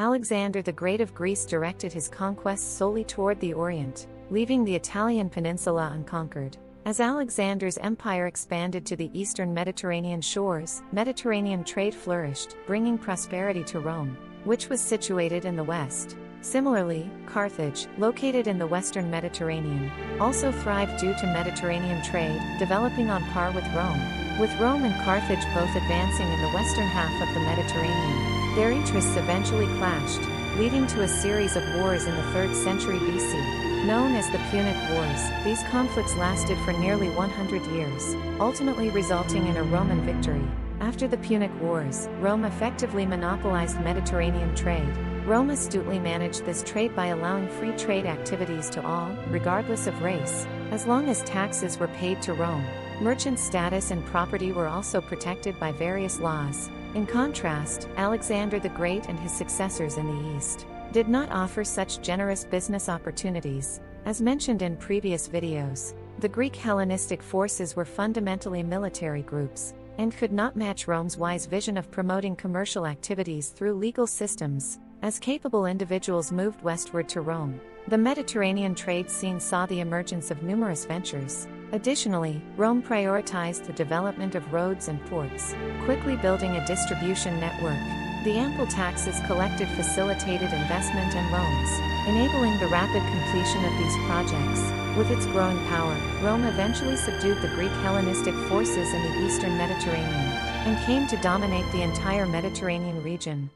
Alexander the Great of Greece directed his conquests solely toward the Orient, leaving the Italian peninsula unconquered. As Alexander's empire expanded to the eastern Mediterranean shores, Mediterranean trade flourished, bringing prosperity to Rome, which was situated in the west. Similarly, Carthage, located in the western Mediterranean, also thrived due to Mediterranean trade, developing on par with Rome. With Rome and Carthage both advancing in the western half of the Mediterranean, their interests eventually clashed, leading to a series of wars in the 3rd century BC. Known as the Punic Wars, these conflicts lasted for nearly 100 years, ultimately resulting in a Roman victory. After the Punic Wars, Rome effectively monopolized Mediterranean trade. Rome astutely managed this trade by allowing free trade activities to all, regardless of race. As long as taxes were paid to Rome, merchant status and property were also protected by various laws. In contrast, Alexander the Great and his successors in the East did not offer such generous business opportunities. As mentioned in previous videos, the Greek Hellenistic forces were fundamentally military groups, and could not match Rome's wise vision of promoting commercial activities through legal systems. As capable individuals moved westward to Rome, the Mediterranean trade scene saw the emergence of numerous ventures. Additionally, Rome prioritized the development of roads and ports, quickly building a distribution network. The ample taxes collected facilitated investment and loans, enabling the rapid completion of these projects. With its growing power, Rome eventually subdued the Greek Hellenistic forces in the eastern Mediterranean, and came to dominate the entire Mediterranean region.